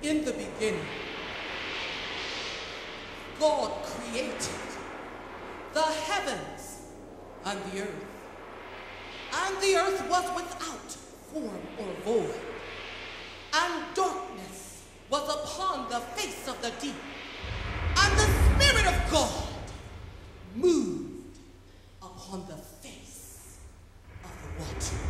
In the beginning, God created the heavens and the earth. And the earth was without form or void, and darkness was upon the face of the deep. And the Spirit of God moved upon the face of the waters.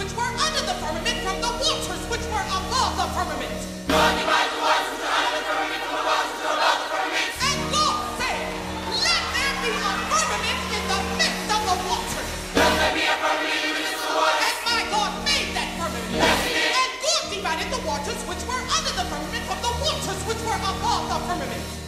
Which were under the firmament, from the waters which were above the firmament.